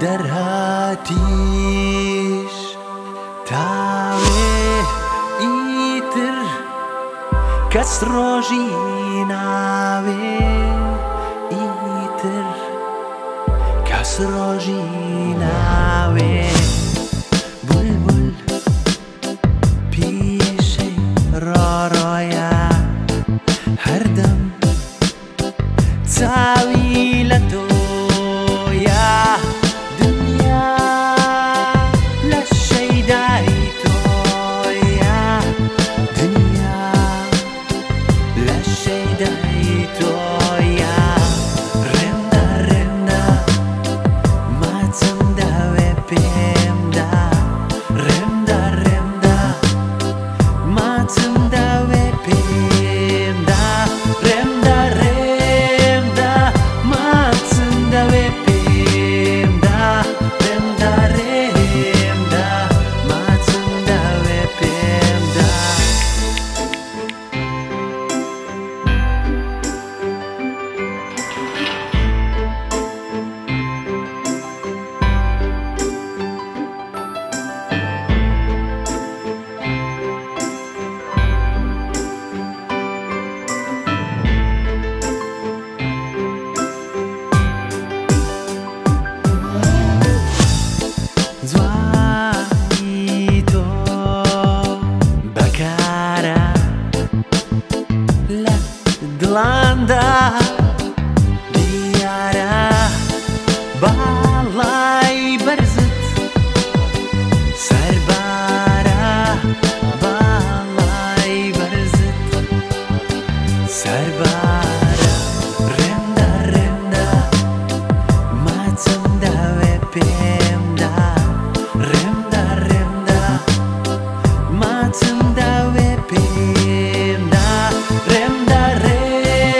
در حدیش تاوه ایتر کس روشی ناوه ایتر کس روشی ناوه بل بل پیش را رایا هر دم تاوی لتو Landa diara balai berzit serbara balai berzit serbara remda remda macam dawe pemda remda remda macam dawe pemda remda remda